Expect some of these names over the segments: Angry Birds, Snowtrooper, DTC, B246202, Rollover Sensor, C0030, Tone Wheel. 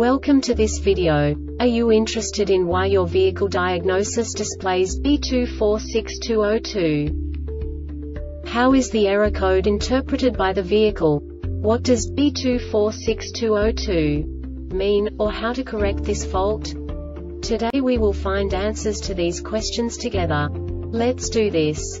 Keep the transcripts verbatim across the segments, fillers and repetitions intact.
Welcome to this video. Are you interested in why your vehicle diagnosis displays B two four six two zero two? How is the error code interpreted by the vehicle? What does B two four six two zero two mean, or how to correct this fault? Today we will find answers to these questions together. Let's do this.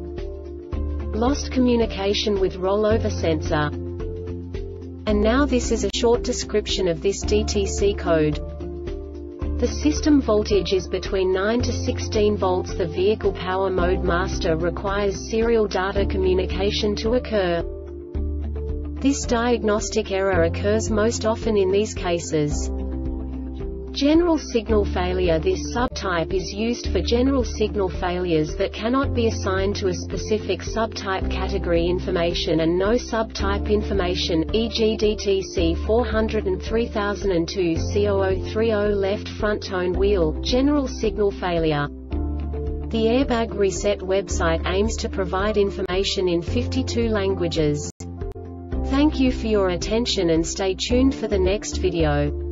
lost communication with rollover sensor. And now this is a short description of this D T C code. The system voltage is between nine to sixteen volts. The vehicle power mode master requires serial data communication to occur. This diagnostic error occurs most often in these cases. General signal failure. This subtype is used for general signal failures that cannot be assigned to a specific subtype category information and no subtype information, for example D T C four oh three oh oh two C zero zero three zero left front tone wheel, general signal failure. The Airbag Reset website aims to provide information in fifty-two languages. Thank you for your attention and stay tuned for the next video.